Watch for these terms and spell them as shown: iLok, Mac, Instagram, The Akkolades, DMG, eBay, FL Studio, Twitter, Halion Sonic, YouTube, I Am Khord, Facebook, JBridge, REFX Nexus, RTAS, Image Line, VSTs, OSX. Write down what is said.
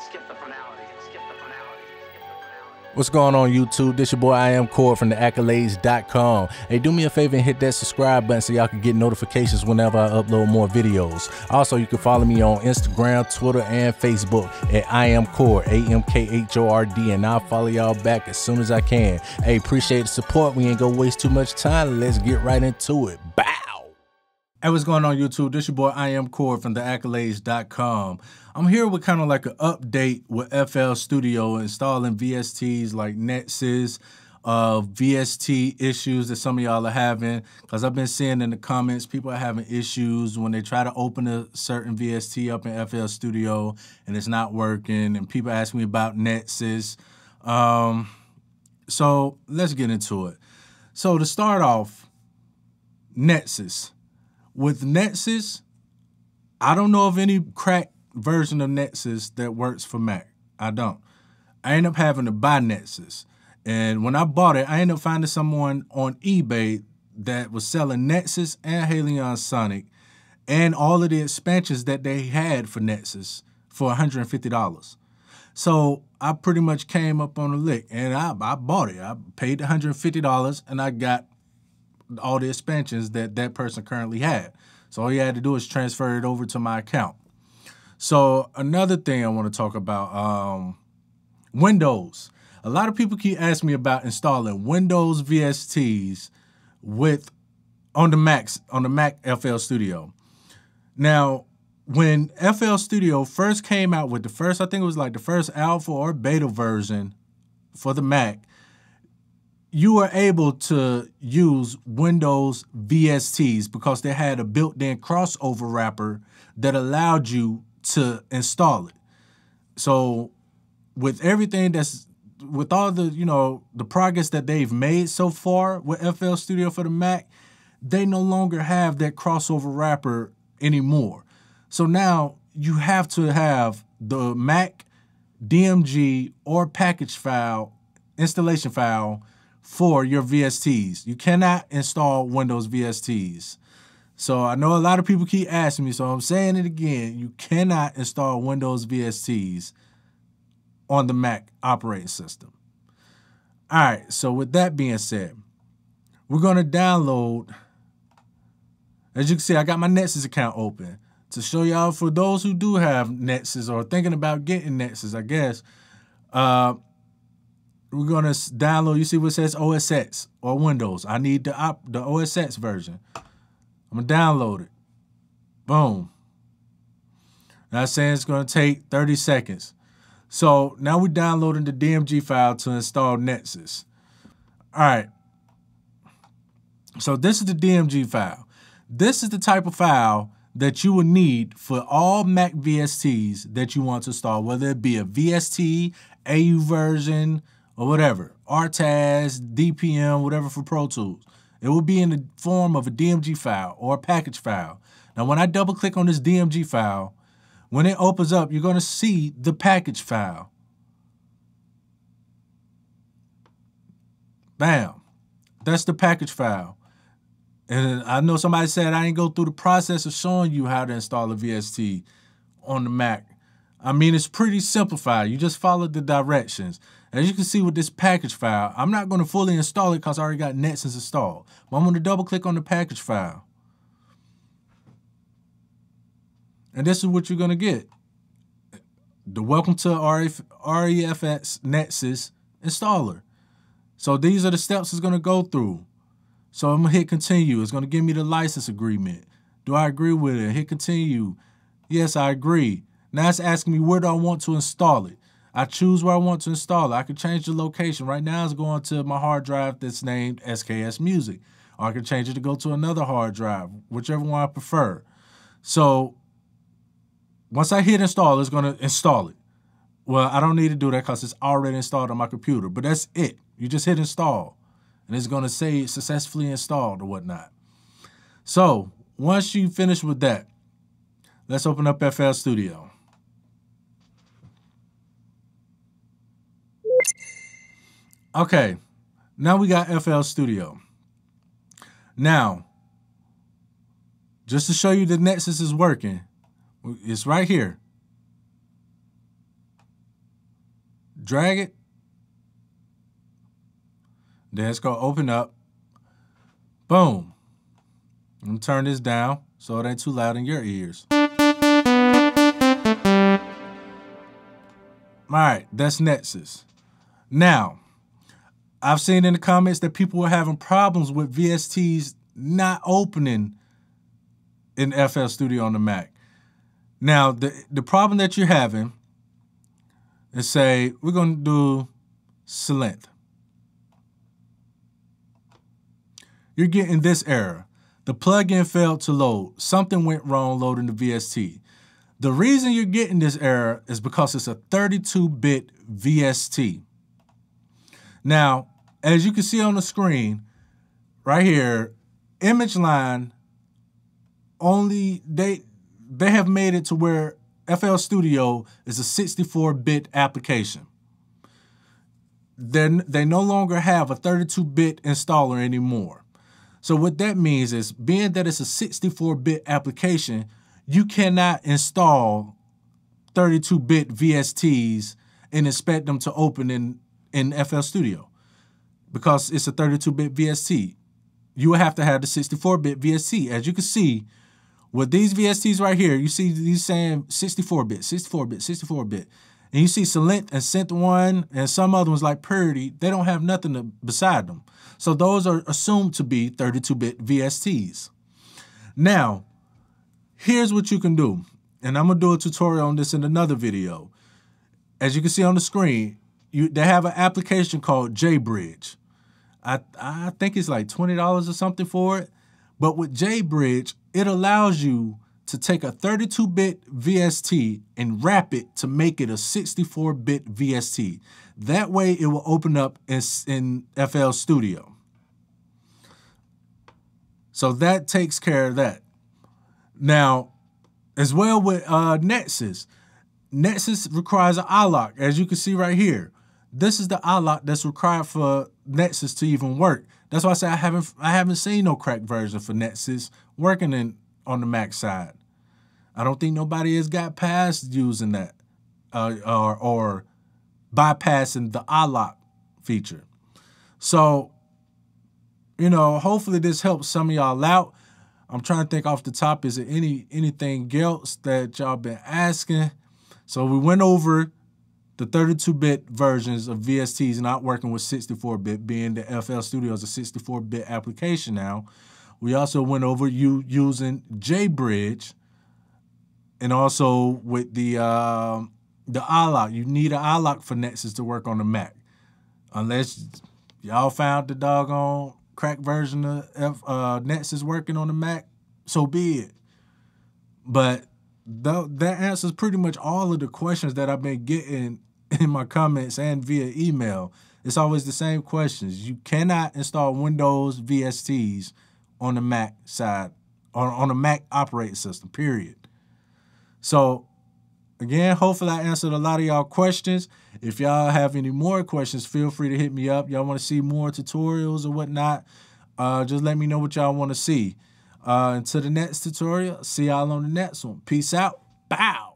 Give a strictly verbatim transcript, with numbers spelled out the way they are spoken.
skip the finality, skip the finality. What's going on YouTube? This your boy I Am Khord from the accolades dot com. Hey, do me a favor and hit that subscribe button so y'all can get notifications whenever I upload more videos. Also, you can follow me on Instagram, Twitter, and Facebook at I Am Khord, A M K H O R D, and I'll follow y'all back as soon as I can. Hey, appreciate the support. We ain't gonna waste too much time. Let's get right into it. Bow! Hey, what's going on YouTube? This your boy I Am Khord from the accolades dot com. I'm here with kind of like an update with F L Studio, installing V S Ts like Nexus, uh, V S T issues that some of y'all are having. Because I've been seeing in the comments, people are having issues when they try to open a certain V S T up in F L Studio and it's not working. And people ask me about Nexus. Um, so let's get into it. So to start off, Nexus. With Nexus, I don't know of any cracked version of Nexus that works for Mac. I don't. I end up having to buy Nexus. And when I bought it, I ended up finding someone on eBay that was selling Nexus and Halion Sonic and all of the expansions that they had for Nexus for one hundred fifty dollars. So I pretty much came up on a lick and I, I bought it. I paid one hundred fifty dollars and I got all the expansions that that person currently had. So all you had to do is transfer it over to my account. So another thing I want to talk about, um, Windows. A lot of people keep asking me about installing Windows V S Ts with on the Macs, on the Mac F L Studio. Now, when F L Studio first came out with the first, I think it was like the first alpha or beta version for the Mac, you were able to use Windows V S Ts because they had a built-in crossover wrapper that allowed you to install it. So with everything that's, with all the, you know, the progress that they've made so far with F L Studio for the Mac, they no longer have that crossover wrapper anymore. So now you have to have the Mac D M G or package file, installation file for your V S Ts. You cannot install Windows V S Ts. So I know a lot of people keep asking me, so I'm saying it again, you cannot install Windows V S Ts on the Mac operating system. All right, so with that being said, we're gonna download, as you can see, I got my Nexus account open. To show y'all, for those who do have Nexus or thinking about getting Nexus, I guess, uh, we're gonna download, you see what it says O S X or Windows. I need the, op, the O S X version. I'm gonna download it. Boom. Now it's saying it's gonna take thirty seconds. So now we're downloading the D M G file to install Nexus. All right. So this is the D M G file. This is the type of file that you will need for all Mac V S Ts that you want to install, whether it be a V S T, A U version, or whatever, R T A S, D P M, whatever for Pro Tools. It will be in the form of a D M G file or a package file. Now, when I double click on this D M G file, when it opens up, you're going to see the package file. Bam. That's the package file. And I know somebody said I ain't go through the process of showing you how to install a V S T on the Mac. I mean, it's pretty simplified. You just follow the directions. As you can see with this package file, I'm not going to fully install it because I already got Nexus installed. But I'm going to double click on the package file. And this is what you're going to get. The Welcome to R E F X Nexus Installer. So these are the steps it's going to go through. So I'm going to hit continue. It's going to give me the license agreement. Do I agree with it? Hit continue. Yes, I agree. Now it's asking me where do I want to install it. I choose where I want to install it. I can change the location. Right now it's going to my hard drive that's named S K S Music. Or I can change it to go to another hard drive, whichever one I prefer. So once I hit install, it's going to install it. Well, I don't need to do that because it's already installed on my computer. But that's it. You just hit install. And it's going to say successfully installed or whatnot. So once you finish with that, let's open up F L Studio. Okay, now we got F L Studio. Now, just to show you the Nexus is working, it's right here. drag it. Then it's gonna open up. Boom. I'm gonna turn this down so it ain't too loud in your ears. All right, that's Nexus. Now, I've seen in the comments that people were having problems with V S Ts not opening in F L Studio on the Mac. Now, the, the problem that you're having is, say, we're gonna do Select. You're getting this error. The plugin failed to load. Something went wrong loading the V S T. The reason you're getting this error is because it's a thirty-two bit V S T. Now, as you can see on the screen, right here, Image Line, only they they have made it to where F L Studio is a sixty-four bit application. Then they no longer have a thirty-two bit installer anymore. So what that means is, being that it's a sixty-four bit application, you cannot install thirty-two bit V S Ts and expect them to open in, in F L Studio, because it's a thirty-two bit V S T. You will have to have the sixty-four bit V S T. As you can see, with these V S Ts right here, you see these saying sixty-four bit, sixty-four bit, sixty-four bit. And you see Select and Synth one and some other ones like Purity, they don't have nothing to, beside them. So those are assumed to be thirty-two bit V S Ts. Now, here's what you can do, and I'm gonna do a tutorial on this in another video. As you can see on the screen, you, they have an application called JBridge. I, I think it's like twenty dollars or something for it. But with JBridge, it allows you to take a thirty-two bit V S T and wrap it to make it a sixty-four bit V S T. That way it will open up in, in F L Studio. So that takes care of that. Now, as well with uh, Nexus, Nexus requires an iLok, as you can see right here. This is the iLok that's required for Nexus to even work. That's why I say I haven't I haven't seen no cracked version for Nexus working in on the Mac side. I don't think nobody has got past using that uh, or or bypassing the iLok feature. So, you know, hopefully this helps some of y'all out. I'm trying to think off the top, is there any anything else that y'all been asking? So we went over the thirty-two bit versions of V S Ts not working with sixty-four bit, being the F L Studio is a sixty-four bit application now. We also went over you using JBridge, and also with the uh, the iLok. You need an iLok for Nexus to work on the Mac, unless y'all found the doggone crack version of F, uh, Nexus working on the Mac, so be it. But th that answers pretty much all of the questions that I've been getting in my comments and via email. It's always the same questions. You cannot install Windows V S Ts on the Mac side, on, on the Mac operating system, period. So, again, hopefully I answered a lot of y'all questions. If y'all have any more questions, feel free to hit me up. Y'all want to see more tutorials or whatnot, uh, just let me know what y'all want to see. Uh, until the next tutorial, see y'all on the next one. Peace out. Bow.